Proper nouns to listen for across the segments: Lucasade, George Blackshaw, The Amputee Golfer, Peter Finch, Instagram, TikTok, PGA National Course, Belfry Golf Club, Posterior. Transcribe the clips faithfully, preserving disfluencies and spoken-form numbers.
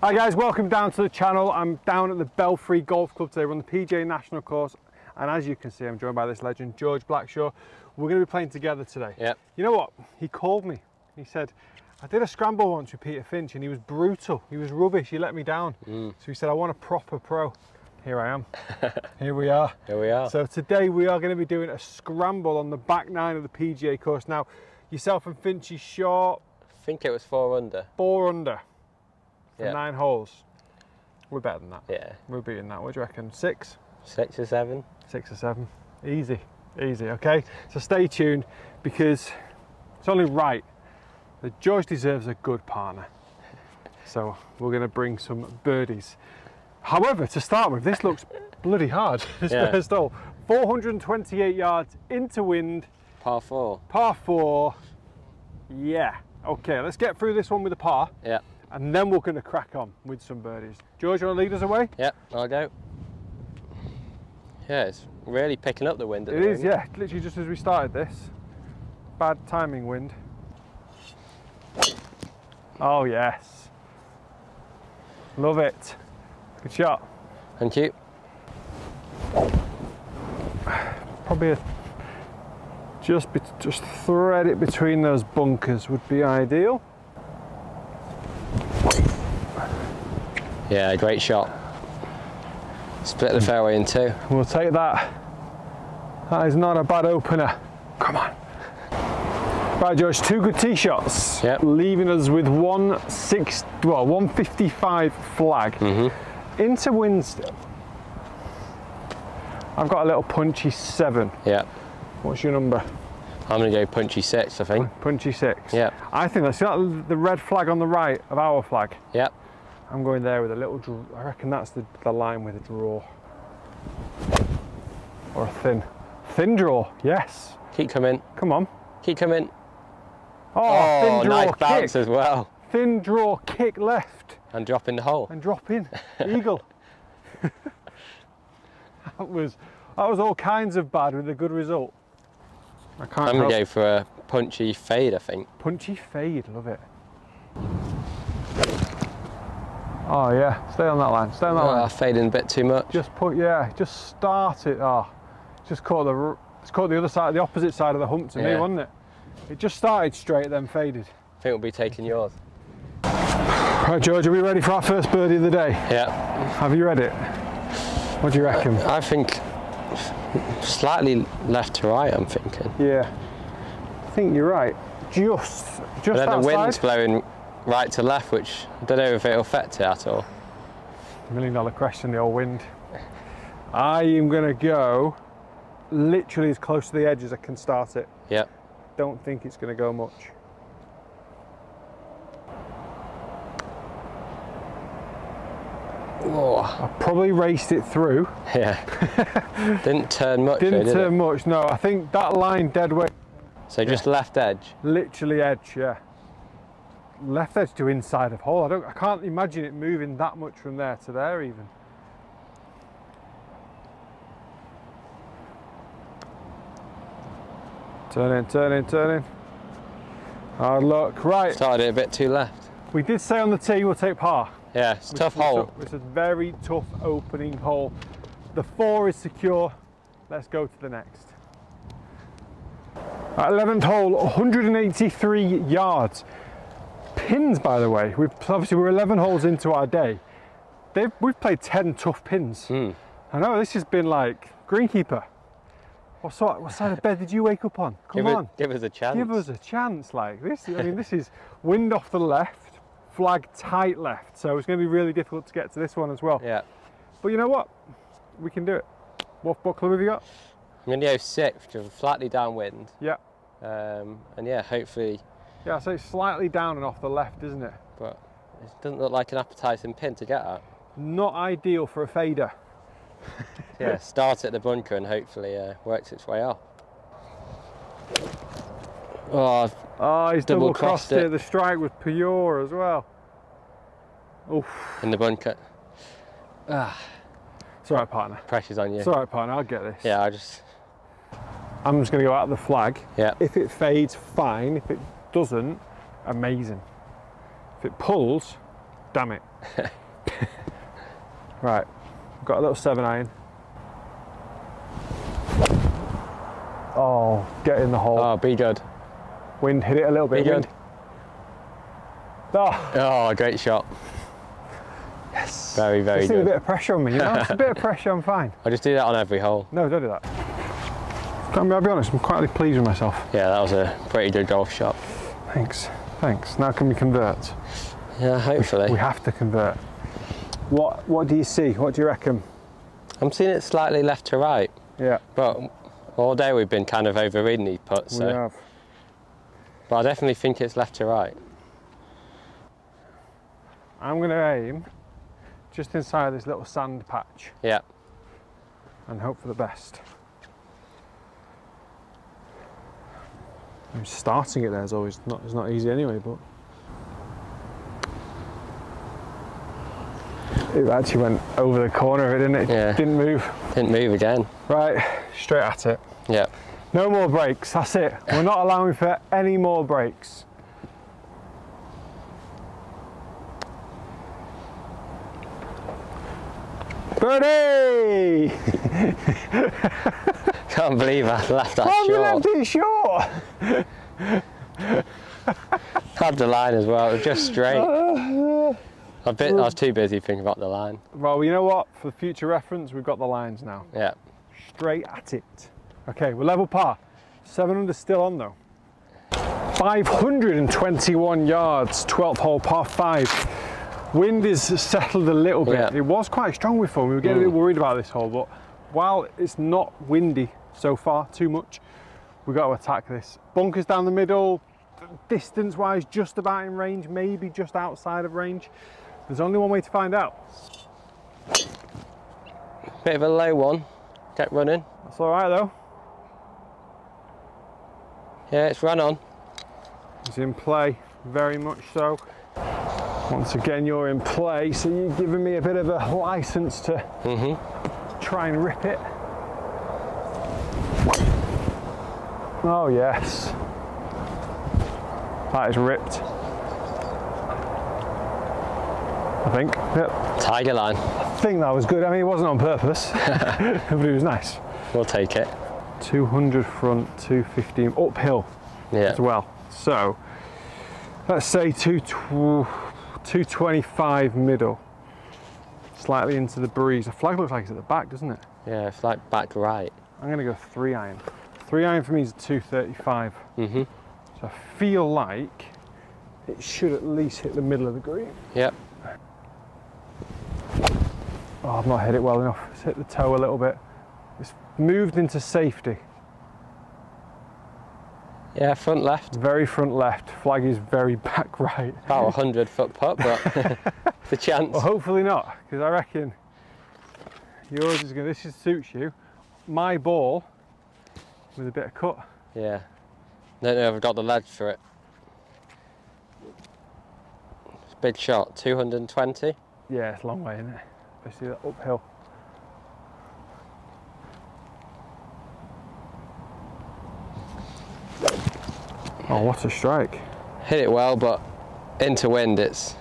Hi guys, welcome down to the channel. I'm down at the Belfry Golf Club today. We're on the P G A National Course, and as you can see, I'm joined by this legend, George Blackshaw. We're going to be playing together today. Yep. You know what? He called me. He said, I did a scramble once with Peter Finch, and he was brutal. He was rubbish. He let me down. Mm. So he said, I want a proper pro. Here I am. Here we are. Here we are. So today we are going to be doing a scramble on the back nine of the P G A course. Now, yourself and Finch is short. I think it was four under. Four under. For yep. nine holes. We're better than that. Yeah. We're beating that. What do you reckon? Six? Six or seven. Six or seven. Easy. Easy, okay? So stay tuned, because it's only right that George deserves a good partner. So we're going to bring some birdies. However, to start with, this looks bloody hard. This yeah. first hole. four hundred twenty-eight yards into wind. Par four. Par four. Yeah. Okay, let's get through this one with a par. Yeah. And then we're going to crack on with some birdies. George, you want to lead us away? Yep, I'll go. Yeah, it's really picking up the wind at the moment. It is, yeah. Literally just as we started this. Bad timing wind. Oh, yes. Love it. Good shot. Thank you. Probably a, just, be, just thread it between those bunkers would be ideal. Yeah, great shot. Split the fairway in two. We'll take that. That is not a bad opener. Come on. Right, George, two good tee shots. Yep. Leaving us with one six, well, one fifty-five flag. Mm-hmm. Into wind still. I've got a little punchy seven. Yeah. What's your number? I'm going to go punchy six, I think. Punchy six. Yeah. I think that's that, the red flag on the right of our flag. Yep. I'm going there with a little draw. I reckon that's the, the line with a draw. Or a thin. Thin draw, yes. Keep coming. Come on. Keep coming. Oh, oh thin draw nice kick. Bounce as well. Thin draw, kick left. And drop in the hole. And drop in. Eagle. That was that was all kinds of bad with a good result. I can't I'm going to go for a punchy fade, I think. Punchy fade, love it. Oh yeah, stay on that line, stay on that oh, line. I'm fading a bit too much. Just put, yeah, just start it. Oh, just caught the, it's caught the other side, the opposite side of the hump to yeah. me, wasn't it? It just started straight, then faded. I think we'll be taking yours. Right, George, are we ready for our first birdie of the day? Yeah. Have you read it? What do you reckon? I, I think slightly left to right, I'm thinking. Yeah, I think you're right. Just, just but then outside. The wind's blowing right to left, which I don't know if it'll affect it at all. Million dollar question, the old wind. I am going to go literally as close to the edge as I can start it. Yeah. Don't think it's going to go much. Whoa. I probably raced it through. Yeah. Didn't turn much. Didn't though, did turn it? much, no. I think that line dead weight. So yeah. just left edge? Literally edge, yeah. Left edge to inside of hole. I don't. I can't imagine it moving that much from there to there even. Turn in, turn in, turn in. Hard luck. Right. Started it a bit too left. We did say on the tee we'll take par. Yeah, it's a tough hole. It's a very tough opening hole. The four is secure. Let's go to the next. Right, eleventh hole, one hundred eighty-three yards. Pins, by the way, we've obviously we're eleven holes into our day. They've, we've played ten tough pins. Mm. I know this has been like greenkeeper. What sort? What side of bed did you wake up on? Come give on, it, give us a chance. Give us a chance, like this. I mean, this is wind off the left, flag tight left. So it's going to be really difficult to get to this one as well. Yeah. But you know what? We can do it. What, what club have you got? I'm going to go sixth, just slightly downwind. Yeah. Um, and yeah, hopefully. Yeah, so it's slightly down and off the left, isn't it? But it doesn't look like an appetising pin to get at. Not ideal for a fader. Yeah, start at the bunker and hopefully uh, works its way off. Oh, oh, he's double crossed it. it. The strike was pure as well. Oof. In the bunker. Ah. It's all right, partner. Pressure's on you. It's all right, partner. I'll get this. Yeah, I just. I'm just going to go out of the flag. Yeah. If it fades, fine. If it doesn't, amazing. If it pulls, damn it. Right, I've got a little seven iron. Oh, get in the hole. Oh, be good. Wind, hit it a little bit. Be good. Wind. Oh. Oh, great shot. Yes. Very, very just good. Just a bit of pressure on me, you know? Just a bit of pressure, I'm fine. I just do that on every hole. No, don't do that. I'm, I'll be honest, I'm quite pleased with myself. Yeah, that was a pretty good golf shot. Thanks, thanks. Now can we convert? Yeah, hopefully. We, we have to convert. What, what do you see? What do you reckon? I'm seeing it slightly left to right. Yeah. But all day we've been kind of overreading these putts. So. We have. But I definitely think it's left to right. I'm going to aim just inside this little sand patch. Yeah. And hope for the best. I'm starting it there is always not it's not easy anyway, but it actually went over the corner of it, didn't it? Yeah. Didn't move. Didn't move again. Right, straight at it. Yeah. No more breaks, that's it. We're not allowing for any more breaks. Birdie! Can't believe I left that Why short. I left it short. Had the line as well. It was just straight. I, bit, I was too busy thinking about the line. Well, you know what? For future reference, we've got the lines now. Yeah. Straight at it. Okay, we're level par. Seven under still on though. five hundred twenty-one yards. twelfth hole, par five. Wind is settled a little bit. Yeah. It was quite strong before. We were getting mm. a bit worried about this hole, but while it's not windy so far too much, we've got to attack this. Bunkers down the middle, distance-wise, just about in range, maybe just outside of range. There's only one way to find out. Bit of a low one. Kept running. That's all right though. Yeah, it's run on. It's in play, very much so. Once again, you're in play, so you've given me a bit of a license to mm-hmm. try and rip it. Oh, yes. That is ripped. I think. Yep. Tiger line. I think that was good. I mean, it wasn't on purpose, but it was nice. We'll take it. two hundred front, two fifteen uphill yeah. as well. So, let's say two twenty-five middle, slightly into the breeze. The flag looks like it's at the back, doesn't it? Yeah, it's like back right. I'm going to go three iron. Three iron for me is two thirty-five. Mm-hmm. So I feel like it should at least hit the middle of the green. Yep. Oh, I've not hit it well enough. It's hit the toe a little bit. It's moved into safety. Yeah, front left. Very front left. Flag is very back right. About a hundred foot putt, but it's a chance. Well, hopefully not, because I reckon yours is going to, this is, suits you. My ball, with a bit of cut. Yeah. Don't know if I've got the ledge for it. It's a big shot, two hundred twenty. Yeah, it's a long way, isn't it? Especially that uphill. Oh, what a strike. Hit it well, but into wind, it's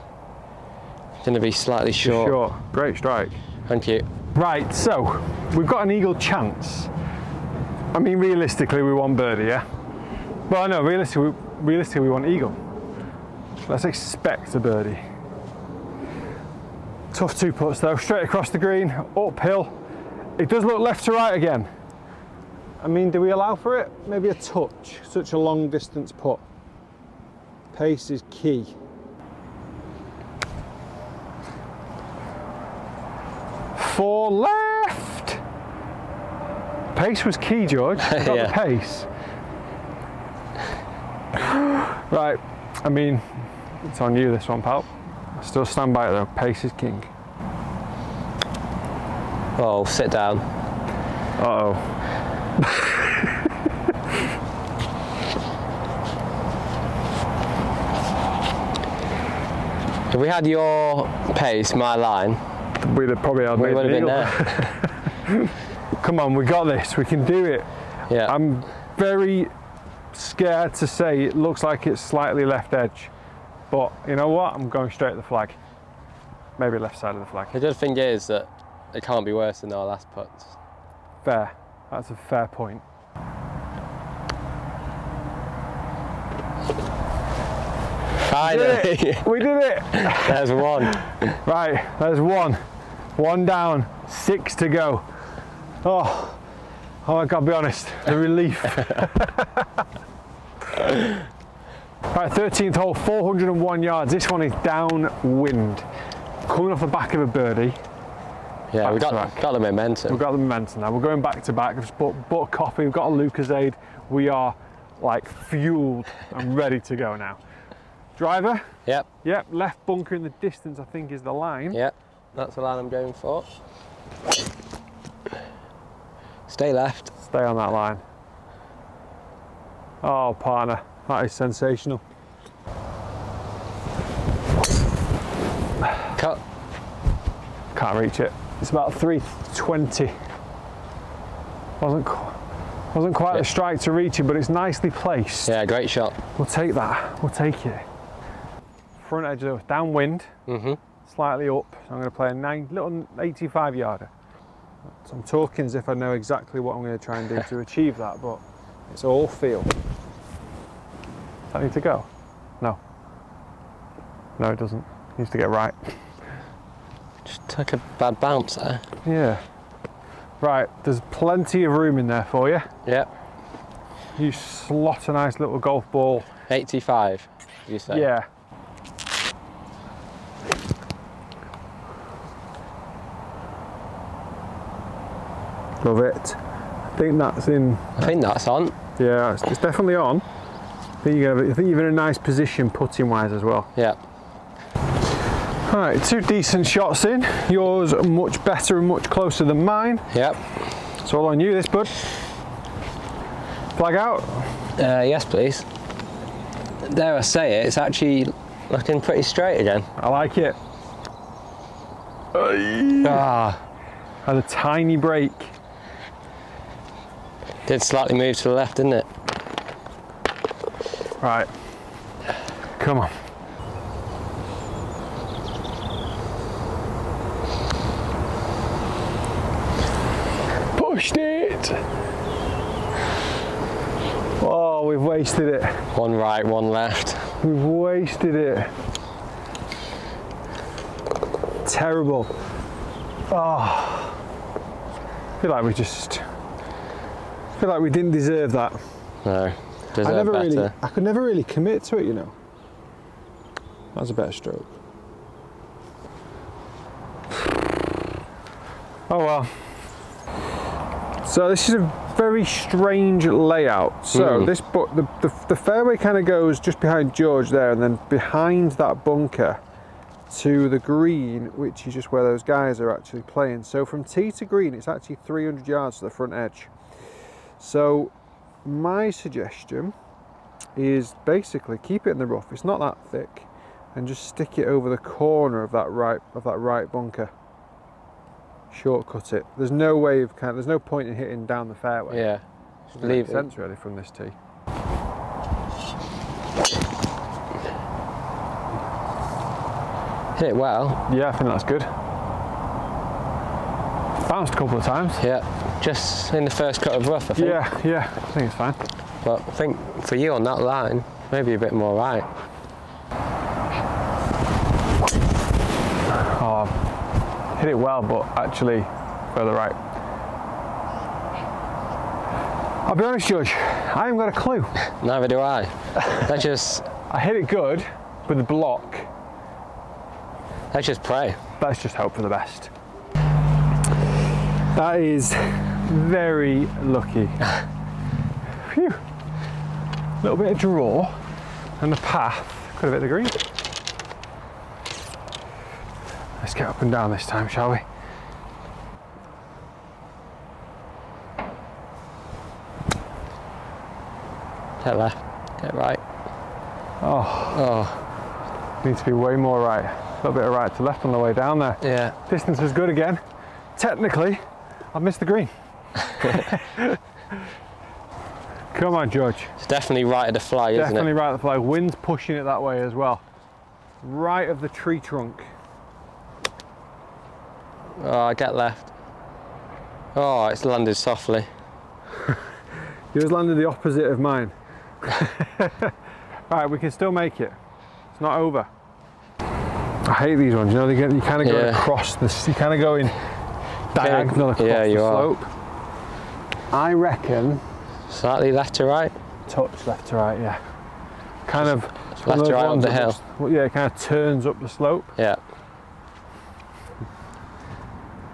going to be slightly short. Short. Great strike. Thank you. Right, so we've got an eagle chance. I mean, realistically, we want birdie, yeah? Well, no, realistically, realistically we want eagle. Let's expect a birdie. Tough two putts, though. Straight across the green, uphill. It does look left to right again. I mean, do we allow for it? Maybe a touch, such a long distance putt. Pace is key. Four left! Pace was key, George. Got yeah. the pace. Right, I mean, it's on you this one, pal. I still stand by it though, pace is king. Oh, sit down. Uh-oh. If we had your pace, my line, we'd have probably had we would have been there. Come on, we got this, we can do it. Yeah. I'm very scared to say it looks like it's slightly left edge, but you know what? I'm going straight at the flag. Maybe left side of the flag. The other thing is that it can't be worse than our last putts. Fair. That's a fair point. Finally. We did it. We did it. There's one. Right, there's one. One down, six to go. Oh, oh I gotta be honest, the relief. Right, thirteenth hole, four hundred and one yards. This one is downwind. Coming off the back of a birdie. Yeah, we've got, got the momentum. We've got the momentum now. We're going back to back. We've just bought, bought coffee, we've got a Lucasade. We are like fueled and ready to go now. Driver? Yep. Yep, left bunker in the distance, I think, is the line. Yep, that's the line I'm going for. Stay left. Stay on that line. Oh, partner, that is sensational. Cut. Can't reach it. It's about three twenty. Wasn't wasn't quite yeah. a strike to reach it, but it's nicely placed. Yeah, great shot. We'll take that. We'll take it. Front edge of downwind, mm-hmm. slightly up. So I'm going to play a nine, little eighty-five yarder. So I'm talking as if I know exactly what I'm going to try and do to achieve that, but it's all feel. Does that need to go? No. No, it doesn't. It needs to get right. Just took a bad bounce there. Yeah. Right, there's plenty of room in there for you. Yep. You slot a nice little golf ball. eighty-five, you say? Yeah. Love it. I think that's in. I think that's on. Yeah, it's, it's definitely on. I think, you're gonna, I think you're in a nice position putting wise as well. Yeah. All right, two decent shots in. Yours much better and much closer than mine. Yep. It's all on you, this bud. Flag out. Uh, yes, please. Dare I say it? It's actually looking pretty straight again. I like it. Ah, had a tiny break. Did slightly move to the left, didn't it? Right. Come on. Pushed it! Oh, we've wasted it. One right, one left. We've wasted it. Terrible. Oh, I feel like we just, I feel like we didn't deserve that. No, deserve I never better. Really, I could never really commit to it, you know. That was a better stroke. Oh well. So this is a very strange layout. So mm. this, but the, the, the fairway kind of goes just behind George there, and then behind that bunker to the green, which is just where those guys are actually playing. So from tee to green, it's actually three hundred yards to the front edge. So my suggestion is basically keep it in the rough. It's not that thick, and just stick it over the corner of that right of that right bunker. Shortcut it. There's no way of kind of, there's no point in hitting down the fairway. Yeah, just leave it. Sense really from this tee. Hit it well. Yeah, I think that's good. Bounced a couple of times. Yeah, just in the first cut of rough, I think. Yeah, yeah, I think it's fine. But I think for you on that line, maybe a bit more right. Oh. Hit it well, but actually further right. I'll be honest, George, I haven't got a clue. Neither do I. Let's just... I hit it good with the block. Let's just pray. Let's just hope for the best. That is very lucky. Phew. A little bit of draw and the path. Could have hit the green. Let's get up and down this time, shall we? Get left, get right. Oh, oh. Need to be way more right. A little bit of right to left on the way down there. Yeah. Distance was good again. Technically, I missed the green. Come on, George. It's definitely right of the flag, isn't it? Definitely right of the flag. Wind's pushing it that way as well. Right of the tree trunk. Oh, I get left. Oh, it's landed softly. Yours landed the opposite of mine. Right, we can still make it. It's not over. I hate these ones. You know, they get, you kind of go yeah. across this. You kind of go in diagonal across yeah, you the slope. Are. I reckon. Slightly left to right. Touch left to right. Yeah. Kind Just of. Left to right on the hill. Well, yeah, it kind of turns up the slope. Yeah.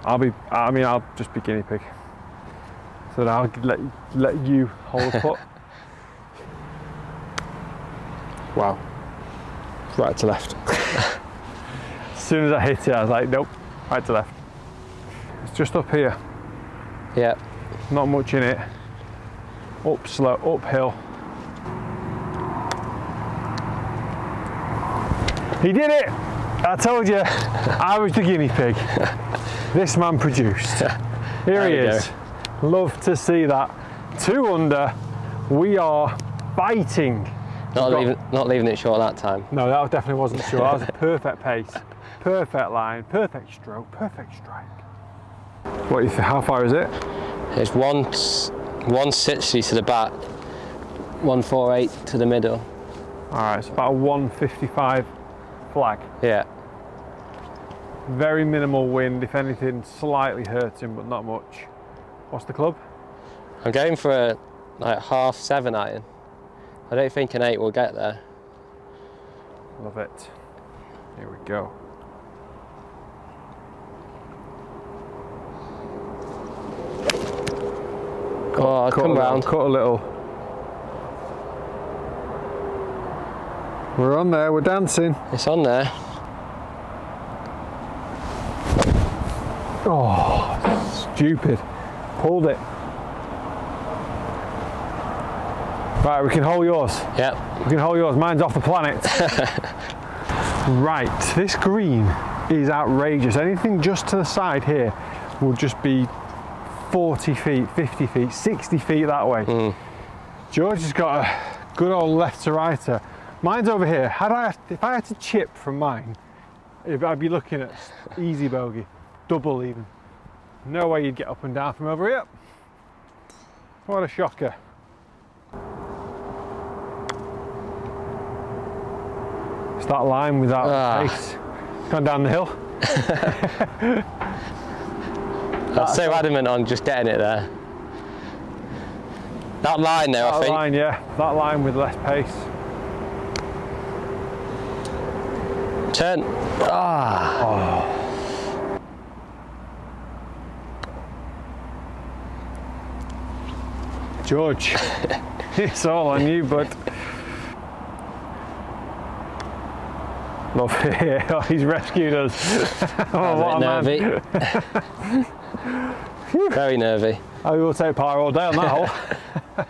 I'll be, I mean, I'll just be guinea pig. So that I'll let, let you hold the putt. Wow. Right to left. As soon as I hit it, I was like, nope, right to left. It's just up here. Yeah. Not much in it. Up slope, uphill. He did it! I told you, I was the guinea pig. This man produced. Here he is. Go. Love to see that. Two under. We are biting. Not leaving, not leaving it short that time. No, that definitely wasn't short. That was a perfect pace, perfect line, perfect stroke, perfect strike. What? You th how far is it? It's one one sixty to the back, one four eight to the middle. All right, it's about a one fifty five flag. Yeah. Very minimal wind, if anything, slightly hurting, but not much. What's the club? I'm going for a like, half seven iron. I don't think an eight will get there. Love it. Here we go. Cut, oh, I'll come round. Cut a little. We're on there, we're dancing. It's on there. Oh, stupid. Pulled it. Right, we can hold yours. Yep. We can hold yours. Mine's off the planet. Right, this green is outrageous. Anything just to the side here will just be forty feet, fifty feet, sixty feet that way. Mm. George has got a good old left to righter. Mine's over here. Had I, if I had to chip from mine, I'd be looking at easy bogey. Double even. No way you'd get up and down from over here. What a shocker. It's that line with that ah. pace. Gone down the hill. I was so adamant on just getting it there. That line there, that I think. That line, yeah. That line with less pace. Turn. Ah. Oh. George, it's all on you, bud. Love it. Oh, he's rescued us. Oh, what a nervy. Man. Very nervy. Oh, we'll take par all day on that hole.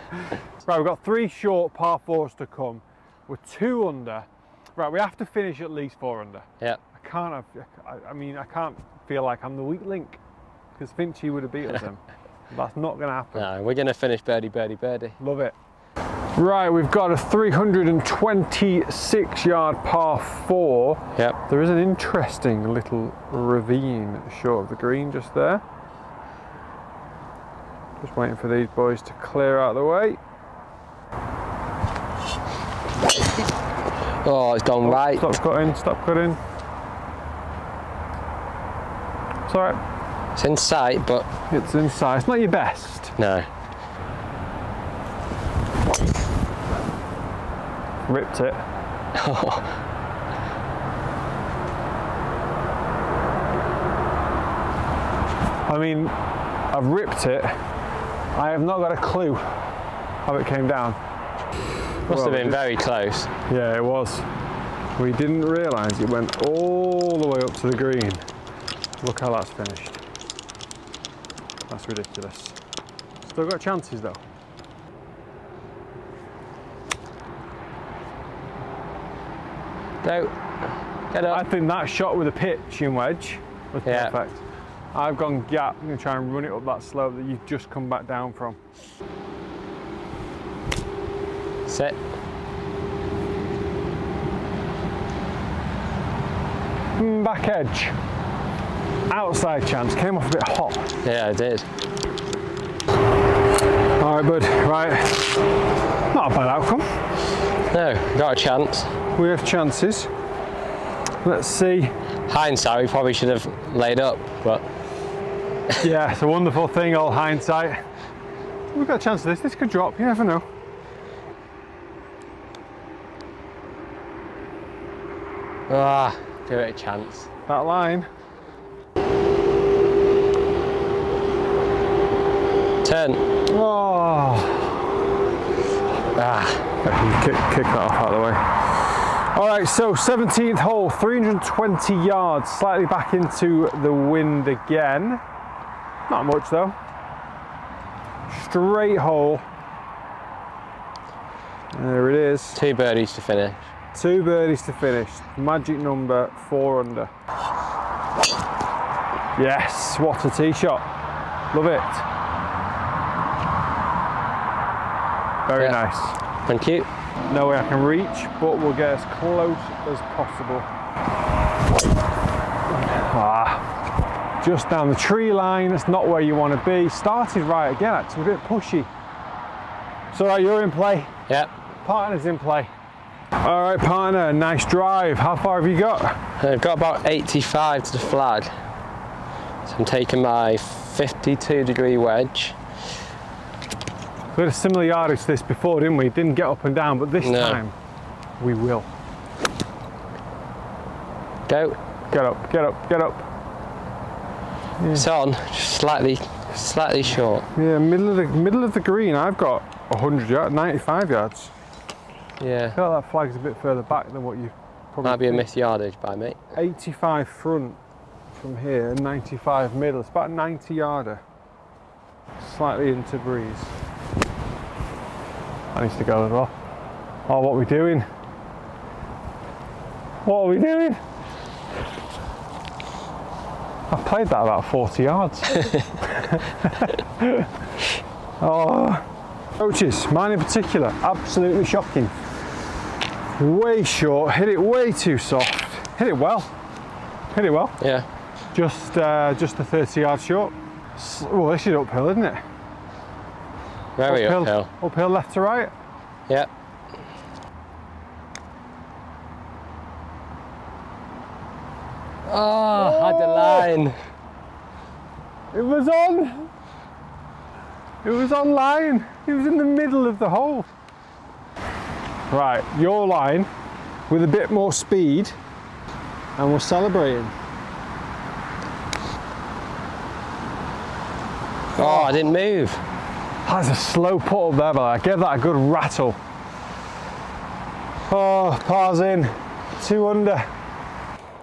Right, we've got three short par fours to come. We're two under. Right, we have to finish at least four under. Yeah. I can't. Have, I, I mean, I can't feel like I'm the weak link because Finchy would have beaten them. That's not going to happen. No, we're going to finish birdie, birdie, birdie. Love it. Right, we've got a three hundred twenty-six yard par four. Yep. There is an interesting little ravine short of the green just there. Just waiting for these boys to clear out of the way. Oh, it's gone oh, right. Stop cutting, stop cutting. It's all right. It's in sight, but... It's in sight. It's not your best. No. Ripped it. I mean, I've ripped it. I have not got a clue how it came down. Must well, have been very close. Yeah, it was. We didn't realise it went all the way up to the green. Look how that's finished. That's ridiculous. Still got chances though. No. Get up. I think that shot with a pitching wedge was yeah. perfect. I've gone gap. I'm going to try and run it up that slope that you've just come back down from. Set. Back edge. outside chance. Came off a bit hot. Yeah, it did. All right, bud. Right. Not a bad outcome. No, got a chance. We have chances. Let's see. Hindsight, we probably should have laid up, but... yeah, it's a wonderful thing, all hindsight. We've got a chance of this. This could drop. You never know. Ah, give it a chance. That line. Turn. Oh. Ah. I can kick, kick that off out of the way. All right, so seventeenth hole, three hundred twenty yards, slightly back into the wind again. Not much though. Straight hole. There it is. Two birdies to finish. Two birdies to finish. Magic number four under. Yes, what a tee shot. Love it. Very yeah. nice. Thank you. No way I can reach, but we'll get as close as possible. Ah, just down the tree line. That's not where you want to be. Started right again, actually, a bit pushy. So right, you're in play. Yep. Partner's in play. All right, partner, nice drive. How far have you got? I've got about eighty-five to the flag. So I'm taking my fifty-two degree wedge. We had a similar yardage to this before, didn't we? Didn't get up and down, but this no. time we will. Go. Get up, get up, get up. Yeah. It's on, just slightly, slightly short. Yeah, middle of the middle of the green. I've got one hundred yards, ninety-five yards. Yeah. I feel like that flag's a bit further back than what you probably... Might be a missed yardage by me. eighty-five front from here, ninety-five middle. It's about a ninety yarder. Slightly into breeze. That needs to go as well. Oh, what are we doing? What are we doing? I've played that about forty yards. Oh. Approaches, mine in particular, absolutely shocking. Way short, hit it way too soft. Hit it well, hit it well. Yeah. Just uh, just a thirty yard short. Well, this is uphill, isn't it? Very uphill. Uphill, uphill left to right? Yeah. Oh, oh, had the line. It was on. It was on line. It was in the middle of the hole. Right, your line with a bit more speed, and we're celebrating. Oh, I didn't move. That's a slow putt up there, but I gave that a good rattle. Oh, par's in, two under.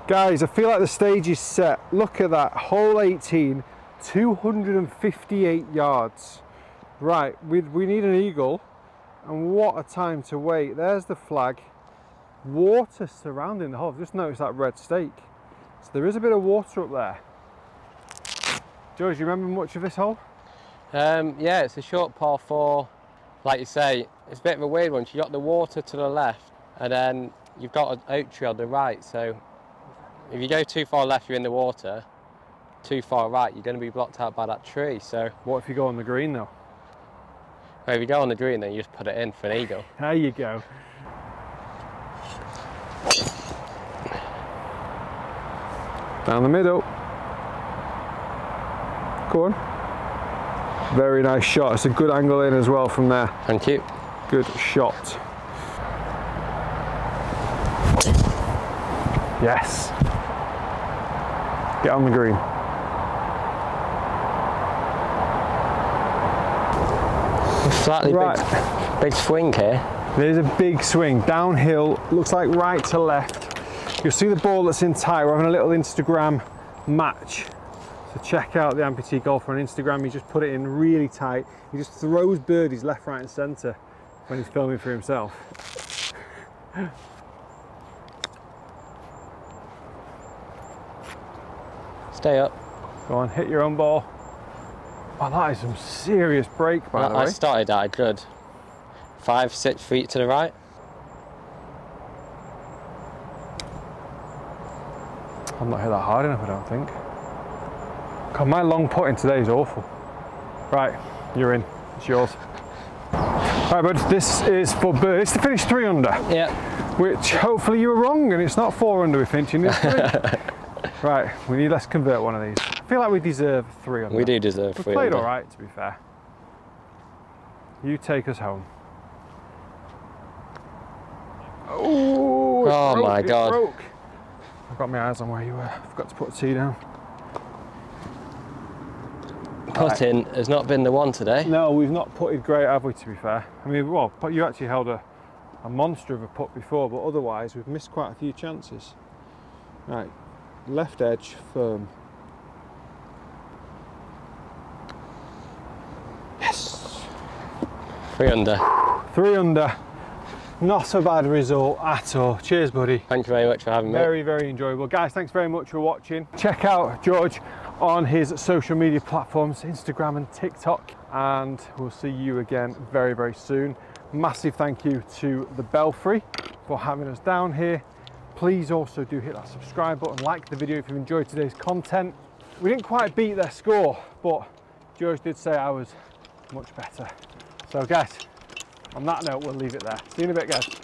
Guys, I feel like the stage is set. Look at that, hole eighteen, two hundred fifty-eight yards. Right, we, we need an eagle, and what a time to wait. There's the flag. Water surrounding the hole. I've just noticed that red stake. So there is a bit of water up there. George, do you remember much of this hole? Um, yeah, it's a short par four. Like you say, it's a bit of a weird one. So you've got the water to the left, and then you've got an oak tree on the right. So if you go too far left, you're in the water. Too far right, you're going to be blocked out by that tree. So what if you go on the green, though? Well, if you go on the green, then you just put it in for an eagle. There you go. Down the middle. Go on. Very nice shot. It's a good angle in as well from there. Thank you. Good shot. Yes. Get on the green. Slightly right. big, big swing here. There's a big swing, downhill, looks like right to left. You'll see the ball that's in tight. We're having a little Instagram match. So check out The Amputee Golfer on Instagram. He just put it in really tight. He just throws birdies left, right and centre when he's filming for himself. Stay up. Go on, hit your own ball. Oh, that is some serious break, by no, the way. I started at a good five, six feet to the right. I'm not hit that hard enough, I don't think. God, my long putting today is awful. Right, you're in. It's yours. Right, but this is for Bert. It's to finish three under. Yeah. Which hopefully you were wrong, and it's not four under we're finishing. It's three. Right, we need. Let's convert one of these. I feel like we deserve three under. We do deserve three. We played all right, to be fair. You take us home. Ooh, oh broke, my God! Broke. I've got my eyes on where you were. I forgot to put a tee down. Putting right. has not been the one today. No, we've not putted great, have we? To be fair, I mean, well, you actually held a, a monster of a putt before, but otherwise we've missed quite a few chances. Right, left edge firm. Yes. Three under. Three under. Not a bad result at all. Cheers, buddy. Thank you very much for having me. Very, very enjoyable. Guys, thanks very much for watching. Check out George on his social media platforms, Instagram and TikTok. And we'll see you again very, very soon. Massive thank you to the Belfry for having us down here. Please also do hit that subscribe button, like the video if you've enjoyed today's content. We didn't quite beat their score, but George did say I was much better. So guys, on that note, we'll leave it there. See you in a bit, guys.